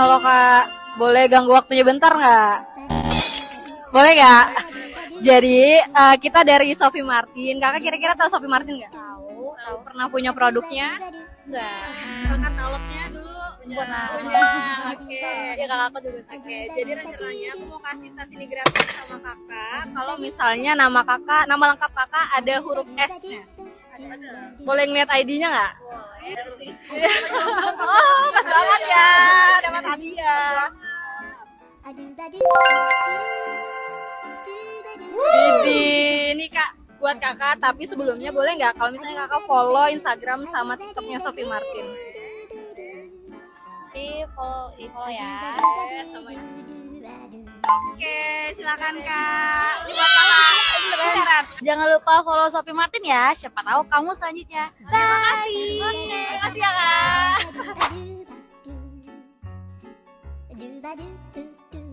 Halo Kak, boleh ganggu waktunya bentar nggak? Boleh nggak? Jadi kita dari Sophie Martin. Kakak kira-kira tahu Sophie Martin nggak? Tahu. Pernah punya produknya? Enggak. Katalognya dulu punya. Oke. Ya kakak aku juga. Oke. Jadi rencananya aku mau kasih tas ini gratis sama kakak. Kalau misalnya nama kakak, nama lengkap kakak ada huruf S-nya. Boleh ngeliat ID-nya nggak? Boleh. Oh, pas banget ya. Dapat hadiah. Ini kak buat kakak, tapi sebelumnya boleh nggak kalau misalnya kakak follow Instagram sama TikToknya Sophie Martin? Follow ya. Oke, silakan kak. Jangan lupa follow Sophie Martin ya. Siapa tahu kamu selanjutnya. Terima kasih. Terima kasih ya kak.